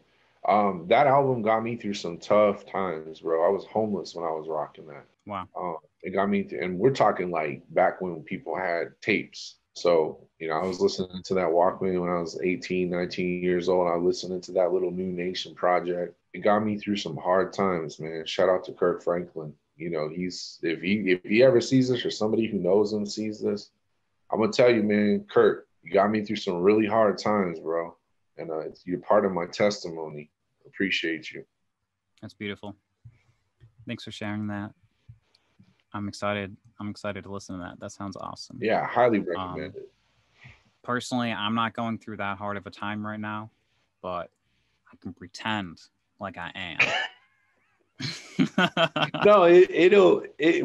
That album got me through some tough times, bro. I was homeless when I was rocking that. Wow. It got me through, and we're talking like back when people had tapes. So, you know, I was listening to that Walkman when I was 18, 19 years old. I was listening to that little New Nation project. It got me through some hard times, man. Shout out to Kirk Franklin. You know, if he ever sees this, or somebody who knows him sees this, I'm going to tell you, man, Kirk, you got me through some really hard times, bro. And you're part of my testimony. Appreciate you. That's beautiful. Thanks for sharing that. I'm excited to listen to that. That sounds awesome. Yeah, highly recommend it. Personally, I'm not going through that hard of a time right now, but I can pretend like I am. No,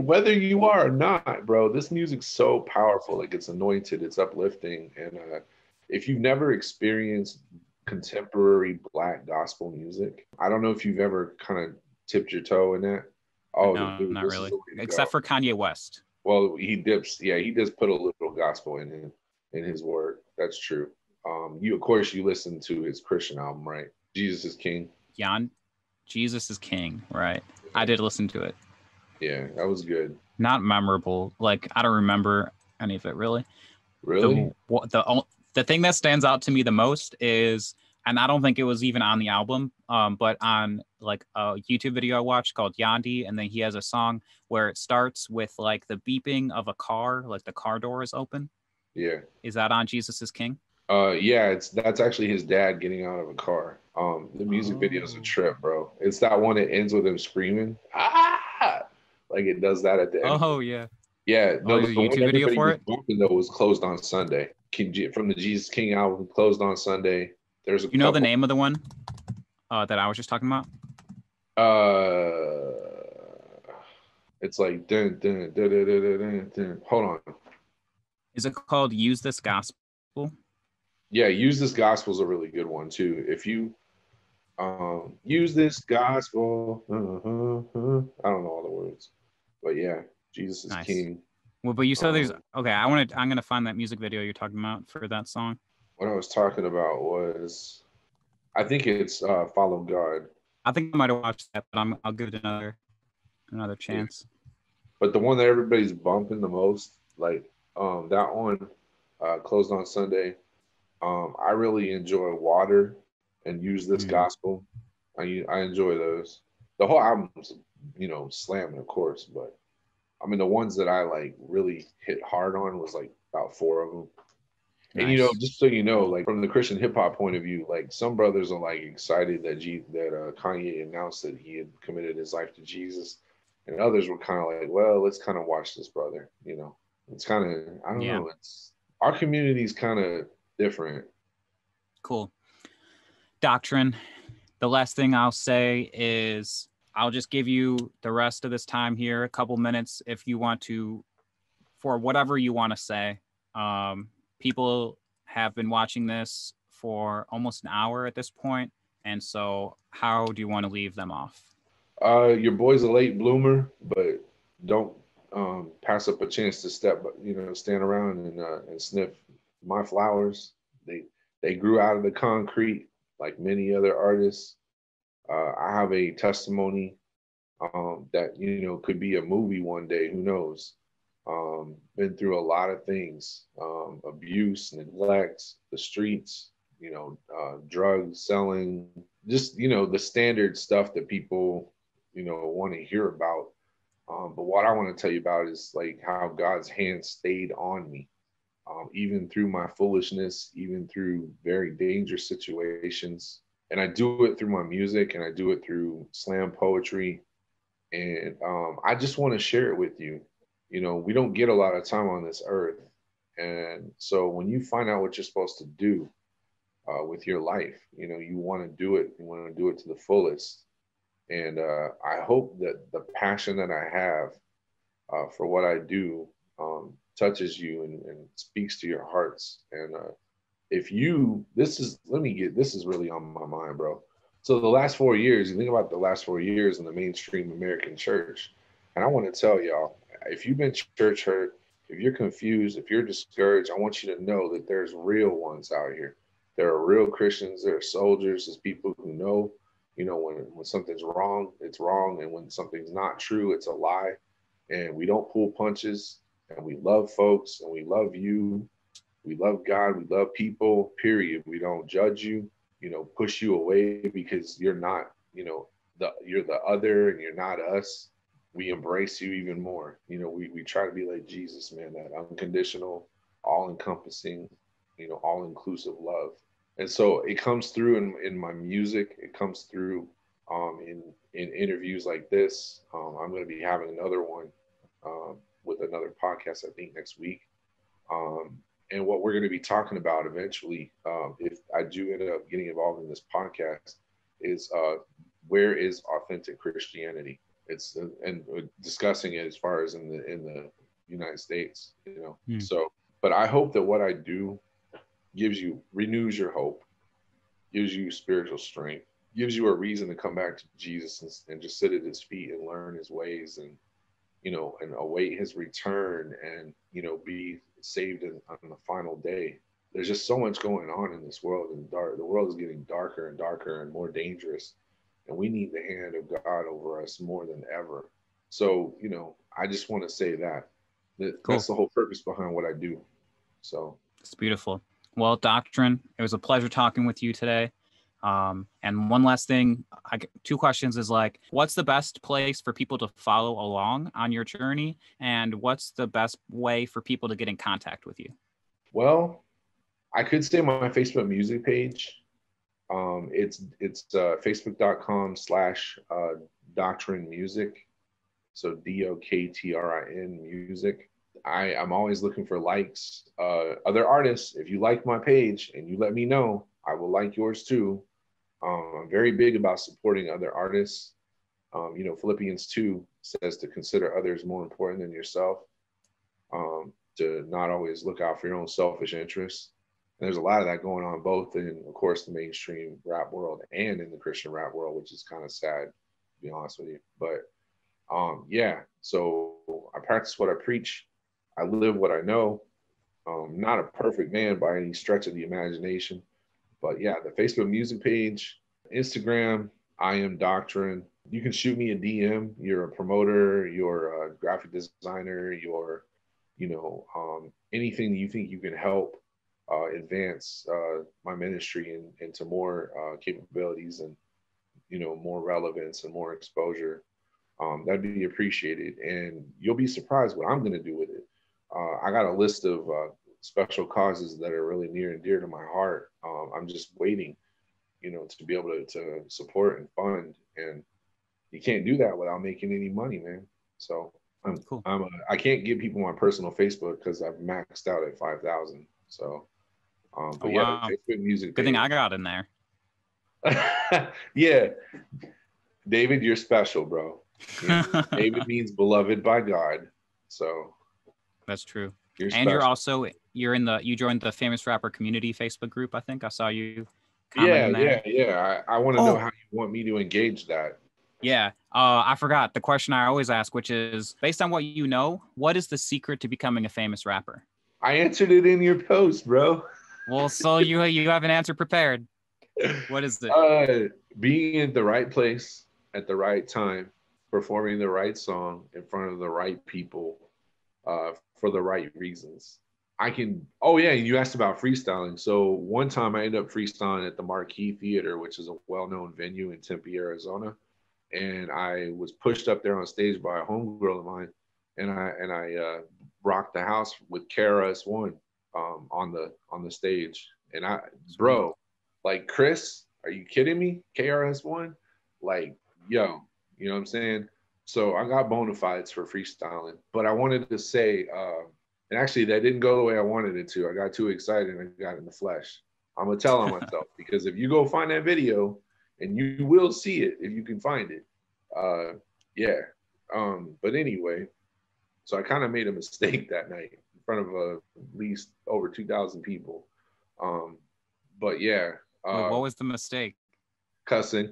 whether you are or not, bro, this music's so powerful. It gets anointed. It's uplifting. And if you've never experienced contemporary Black gospel music, I don't know if you've ever kind of tipped your toe in that. Oh, no, dude, not really. Except for Kanye West. Well, he dips. Yeah, he does put a little gospel in his work. That's true. You listen to his Christian album, right? Jesus is King. Yeah, Jesus is King, right? I did listen to it. Yeah, that was good. Not memorable. Like, I don't remember any of it really. Really? The thing that stands out to me the most is, and I don't think it was even on the album, but on like a YouTube video I watched called Yandi. And then he has a song where it starts with like the beeping of a car, like the car door is open. Yeah. Is that on Jesus is King? Yeah, that's actually his dad getting out of a car. The music video is a trip, bro. It's that one that ends with him screaming. Ah! Like it does that at the end. Oh, yeah. Yeah. No, the YouTube video for it? Though, was Closed on Sunday. From the Jesus King album, Closed on Sunday. There's a the name of the one that I was just talking about? It's like dun, dun, dun, dun, dun, dun, dun. Hold on. Is it called Use This Gospel? Yeah, Use This Gospel is a really good one too. If you use this gospel, I don't know all the words, but yeah, Jesus is King. Well, but you said there's okay. I'm gonna find that music video you're talking about for that song. What I was talking about was, I think it's Follow God. I think I might have watched that, but I'll give it another chance. But the one that everybody's bumping the most, like that one, Closed on Sunday. I really enjoy Water and Use This Gospel. I enjoy those. The whole album's, slamming, of course. But the ones that I like really hit hard on was like about four of them. Nice. And just so you know, like from the Christian hip hop point of view, like some brothers are like excited that Kanye announced that he had committed his life to Jesus, and others were kind of like, well, let's kind of watch this brother. It's kind of know. It's our community's kind of different. Cool. DokTrin. The last thing I'll say is I'll just give you the rest of this time here, a couple minutes, if you want to, for whatever you want to say. People have been watching this for almost an hour at this point, and so how do you want to leave them off? Your boy's a late bloomer, but don't pass up a chance to stand around and sniff my flowers. They grew out of the concrete like many other artists. I have a testimony that could be a movie one day. Who knows? Been through a lot of things, abuse, neglect, the streets, drugs, selling, just, you know, the standard stuff that people, you know, want to hear about. But what I want to tell you about is like how God's hand stayed on me, even through my foolishness, even through very dangerous situations. And I do it through my music, and I do it through slam poetry. And I just want to share it with you. You know, we don't get a lot of time on this earth. And so when you find out what you're supposed to do with your life, you know, you want to do it. You want to do it to the fullest. And I hope that the passion that I have for what I do touches you and speaks to your hearts. And if you, this is really on my mind, bro. So the last 4 years, you think about the last 4 years in the mainstream American church. And I want to tell y'all, if you've been church hurt, if you're confused, if you're discouraged, I want you to know that there's real ones out here. There are real Christians, there are soldiers, there's people who know. You know, when something's wrong, it's wrong. And when something's not true, it's a lie. And we don't pull punches. And we love folks. And we love you. We love God. We love people, period. We don't judge you, you know, push you away because you're not, you know, you're the other and you're not us. We embrace you even more. You know, we try to be like Jesus, man, that unconditional, all-encompassing, you know, all-inclusive love. And so it comes through in my music. It comes through in interviews like this. I'm going to be having another one with another podcast, I think, next week. And what we're going to be talking about eventually, if I do end up getting involved in this podcast, is where is authentic Christianity? It's and discussing it as far as in the United States, you know. So, but I hope that what I do renews your hope, gives you spiritual strength, gives you a reason to come back to Jesus and just sit at his feet and learn his ways and, you know, and await his return and, you know, be saved on the final day. There's just so much going on in this world, and the world is getting darker and darker and more dangerous. And we need the hand of God over us more than ever. So, you know, I just want to say that that's the whole purpose behind what I do. So it's beautiful. Well, DokTrin, it was a pleasure talking with you today. And one last thing, two questions is like, what's the best place for people to follow along on your journey? And what's the best way for people to get in contact with you? Well, I could say my Facebook music page. It's facebook.com/DokTrin Music. So DOKTRIN music. I'm always looking for likes. Other artists, if you like my page and you let me know, I will like yours too. I'm very big about supporting other artists. You know, Philippians 2 says to consider others more important than yourself, to not always look out for your own selfish interests. And there's a lot of that going on both in, of course, the mainstream rap world and in the Christian rap world, which is kind of sad, to be honest with you. But yeah, so I practice what I preach. I live what I know. Not a perfect man by any stretch of the imagination, but yeah, the Facebook music page, Instagram, I am DokTrin. You can shoot me a DM. You're a promoter, you're a graphic designer, you're, you know, anything you think you can help advance my ministry into more capabilities and, you know, more relevance and more exposure. That'd be appreciated. And you'll be surprised what I'm going to do with it. I got a list of special causes that are really near and dear to my heart. I'm just waiting, you know, to be able to support and fund. And you can't do that without making any money, man. So I can't give people my personal Facebook because I've maxed out at 5,000. So, but wow. Yeah, music. Good thing I got in there. Yeah. David, you're special, bro. You know, David means beloved by God. So. That's true. You joined the Famous Rapper Community Facebook group. I think I saw you. Yeah. I want to know how you want me to engage that. Yeah. I forgot the question I always ask, which is based on what you know, what is the secret to becoming a famous rapper? I answered it in your post, bro. Well, so you have an answer prepared. What is it? Being in the right place at the right time, performing the right song in front of the right people, for the right reasons. I can, oh yeah, and you asked about freestyling. So one time I ended up freestyling at the Marquee Theater, which is a well-known venue in Tempe, Arizona. And I was pushed up there on stage by a homegirl of mine. And I rocked the house with KRS-One on the stage. And I, bro, like, Chris, are you kidding me? KRS-One? Like, yo, you know what I'm saying? So I got bona fides for freestyling, but I wanted to say, and actually, that didn't go the way I wanted it to. I got too excited and I got in the flesh. I'm going to tell on myself, because if you go find that video, and you will see it if you can find it. Yeah. But anyway, so I kind of made a mistake that night in front of at least over 2,000 people. But yeah. Wait, what was the mistake? Cussing.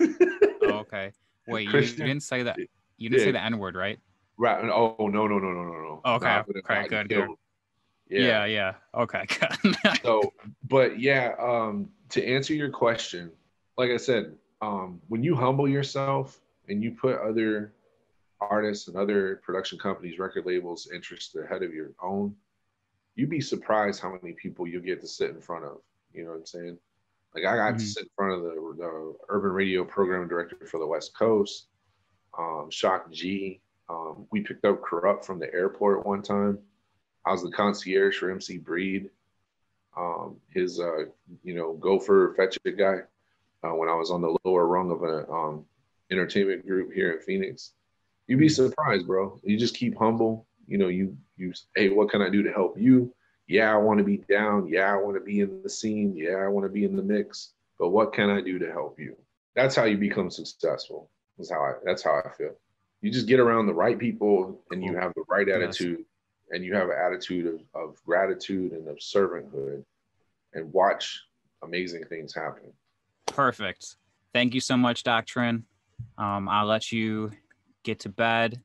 Oh, okay. Wait, Christian, you didn't say that. You didn't say the N-word, right? Right. Oh, no. Okay. Okay, good. Yeah. Okay. Good. So, but yeah, to answer your question, like I said, when you humble yourself and you put other artists and other production companies, record labels, interests ahead of your own, you'd be surprised how many people you'll get to sit in front of. You know what I'm saying? Like, I got to sit in front of the urban radio program director for the West Coast, Shock G. We picked up Corrupt from the airport one time. I was the concierge for MC Breed, his, gopher fetch it guy, when I was on the lower rung of an entertainment group here in Phoenix. You'd be surprised, bro. You just keep humble. You know, you hey, what can I do to help you? Yeah, I want to be down. Yeah, I want to be in the scene. Yeah, I want to be in the mix. But what can I do to help you? That's how you become successful. That's how I feel. You just get around the right people, and you have the right attitude, and you have an attitude of gratitude and of servanthood, and watch amazing things happen. Perfect. Thank you so much, DokTrin. I'll let you get to bed,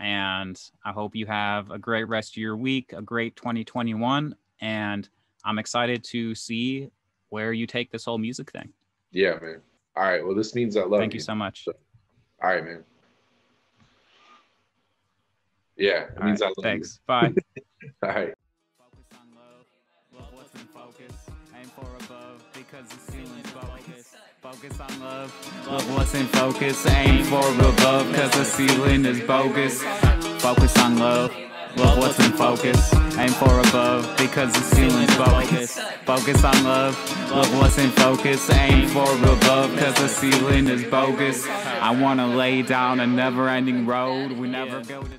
and I hope you have a great rest of your week, a great 2021, and I'm excited to see where you take this whole music thing. Yeah, man. All right. Well, this means I love you. Thank you so much. So, all right, man. Yeah, it means I love you. Thanks. Bye. All right. Focus on love. What's in focus? Aim for above, because the ceiling's focus. Focus on love. Love what's in focus. Aim for above, because the ceiling is bogus. Focus on love. Love what's in focus. Aim for above, because the ceiling's bogus. Focus on love. Love what's in focus. Aim for above, because the ceiling is bogus. I want to lay down a never-ending road. We never go to...